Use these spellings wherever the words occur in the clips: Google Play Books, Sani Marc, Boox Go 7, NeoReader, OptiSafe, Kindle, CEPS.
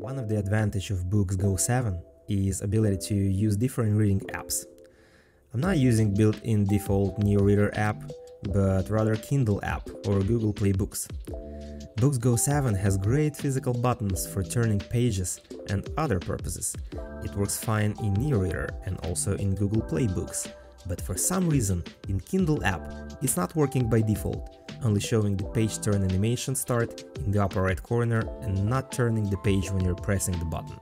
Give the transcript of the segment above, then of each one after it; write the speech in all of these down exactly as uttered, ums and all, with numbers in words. One of the advantages of Boox Go seven is ability to use different reading apps. I'm not using built-in default NeoReader app, but rather Kindle app or Google Play Books. Boox Go seven has great physical buttons for turning pages and other purposes. It works fine in NeoReader and also in Google Play Books, but for some reason in Kindle app it's not working by default, only showing the page turn animation start in the upper right corner and not turning the page when you're pressing the button.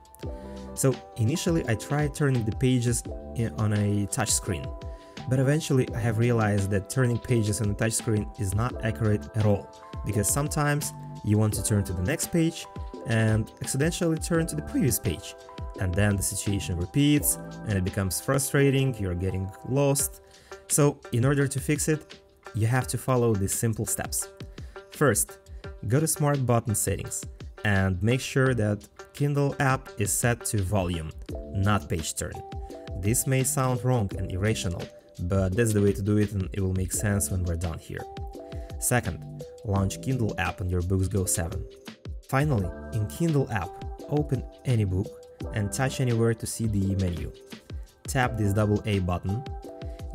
So initially I tried turning the pages on a touch screen, but eventually I have realized that turning pages on a touch screen is not accurate at all, because sometimes you want to turn to the next page and accidentally turn to the previous page, and then the situation repeats and it becomes frustrating, you're getting lost. So in order to fix it, you have to follow these simple steps. First, go to Smart Button settings and make sure that Kindle app is set to volume, not page turn. This may sound wrong and irrational, but that's the way to do it and it will make sense when we're done here. Second, launch Kindle app on your Boox Go seven. Finally, in Kindle app, open any book and touch anywhere to see the menu. Tap this double A button,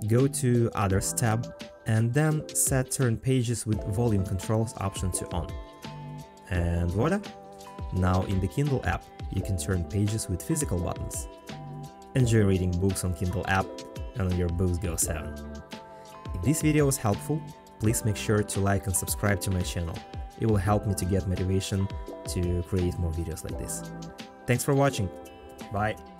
go to Others tab, and then set Turn Pages with Volume Controls option to On. And voila! Now in the Kindle app, you can turn pages with physical buttons. Enjoy reading books on Kindle app and on your Boox Go seven. If this video was helpful, please make sure to like and subscribe to my channel. It will help me to get motivation to create more videos like this. Thanks for watching. Bye.